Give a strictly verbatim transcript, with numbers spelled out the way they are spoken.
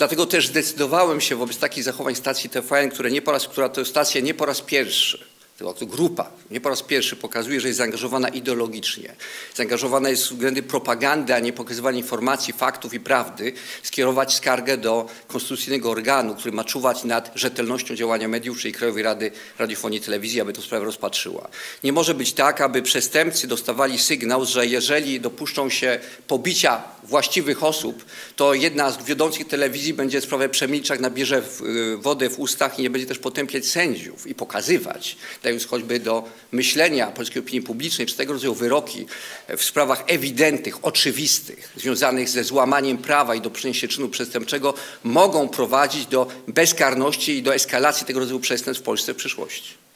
Dlatego też zdecydowałem się wobec takich zachowań stacji T V N, które nie po raz, która to stacja nie po raz pierwszy, to grupa nie po raz pierwszy pokazuje, że jest zaangażowana ideologicznie. Zaangażowana jest względem propagandy, a nie pokazywania informacji, faktów i prawdy, skierować skargę do konstytucyjnego organu, który ma czuwać nad rzetelnością działania mediów, czyli Krajowej Rady Radiofonii i Telewizji, aby tę sprawę rozpatrzyła. Nie może być tak, aby przestępcy dostawali sygnał, że jeżeli dopuszczą się pobicia właściwych osób, to jedna z wiodących telewizji będzie sprawę przemilczać, nabierze wodę w ustach i nie będzie też potępiać sędziów i pokazywać, dając choćby do myślenia polskiej opinii publicznej, czy tego rodzaju wyroki w sprawach ewidentnych, oczywistych, związanych ze złamaniem prawa i do przyniesienia czynu przestępczego, mogą prowadzić do bezkarności i do eskalacji tego rodzaju przestępstw w Polsce w przyszłości.